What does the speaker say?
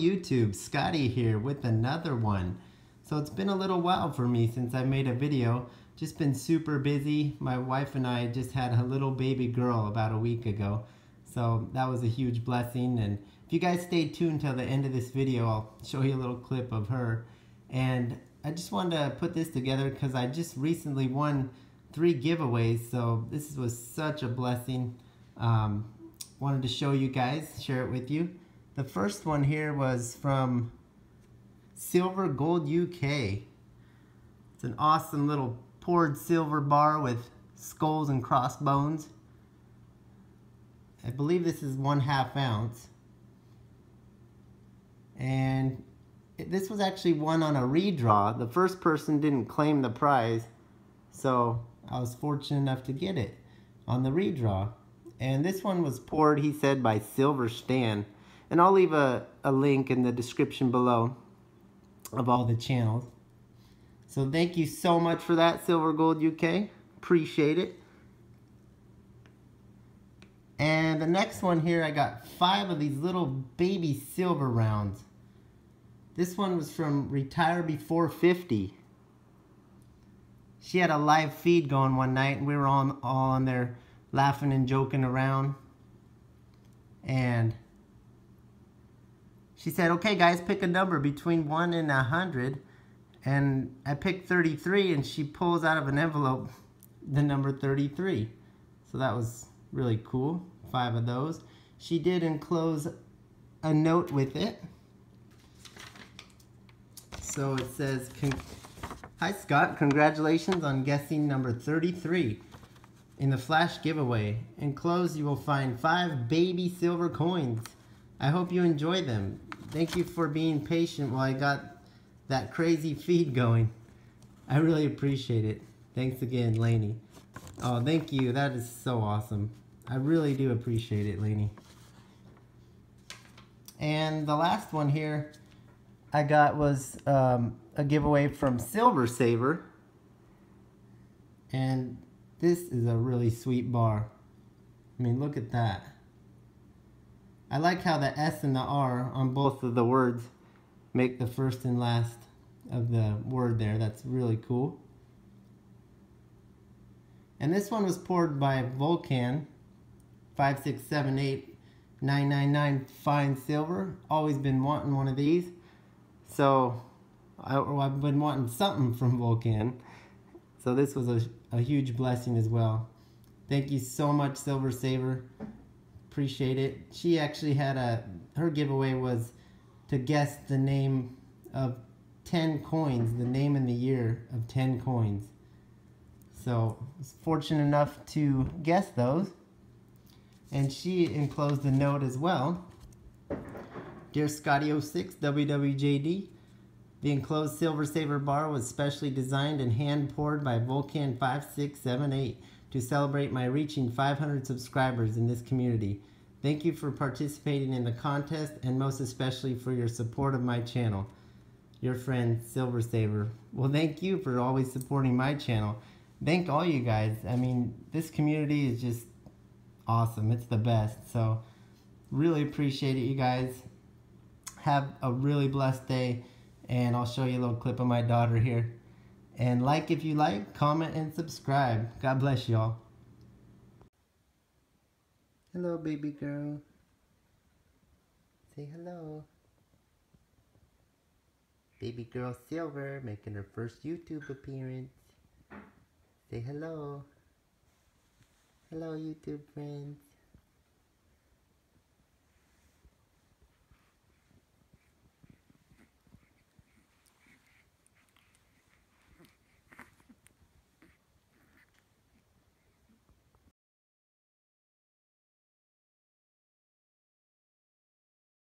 YouTube, Scotty here with another one. So it's been a little while for me since I made a video. Just been super busy. My wife and I just had a little baby girl about a week ago. So that was a huge blessing, and if you guys stay tuned till the end of this video, I'll show you a little clip of her. And I just wanted to put this together because I just recently won 3 giveaways, so this was such a blessing. Wanted to show you guys, share it with you. The first one here was from Silver Gold UK. It's an awesome little poured silver bar with skulls and crossbones. I believe this is 1/2 ounce. And this was actually won on a redraw. The first person didn't claim the prize, so I was fortunate enough to get it on the redraw. And this one was poured, he said, by Silver Stan. And I'll leave a link in the description below of all the channels. So thank you so much for that, Silver Gold UK. Appreciate it. And the next one here, I got 5 of these little baby silver rounds. This one was from Retire Before 50. She had a live feed going one night, and we were all on there laughing and joking around. And she said, okay guys, pick a number between 1 and 100. And I picked 33, and she pulls out of an envelope the number 33. So that was really cool. 5 of those. She did enclose a note with it. So it says, hi Scott, congratulations on guessing number 33 in the flash giveaway. Enclosed you will find 5 baby silver coins. I hope you enjoy them. Thank you for being patient while I got that crazy feed going. I really appreciate it. Thanks again, Lainey. Oh, thank you. That is so awesome. I really do appreciate it, Lainey. And the last one here I got was a giveaway from Silver Saver. And this is a really sweet bar. I mean, look at that. I like how the S and the R on both of the words make the first and last of the word there. That's really cool. And this one was poured by Vulcan 5678 999 fine silver. Always been wanting one of these. So I've been wanting something from Vulcan. So this was a huge blessing as well. Thank you so much, Silver Saver. Appreciate it. She actually had her giveaway was to guess the name of 10 coins, the name and the year of 10 coins. So I was fortunate enough to guess those. And she enclosed a note as well. Dear Scotty06 WWJD, the enclosed Silver Saver bar was specially designed and hand poured by Vulcan5678 to celebrate my reaching 500 subscribers in this community. Thank you for participating in the contest and most especially for your support of my channel. Your friend, Silver Saver. Well, thank you for always supporting my channel. Thank all you guys. I mean, this community is just awesome. It's the best. So, really appreciate it, you guys. Have a really blessed day, and I'll show you a little clip of my daughter here. And like if you like, comment, and subscribe. God bless y'all. Hello, baby girl. Say hello. Baby girl Silver making her first YouTube appearance. Say hello. Hello, YouTube friends.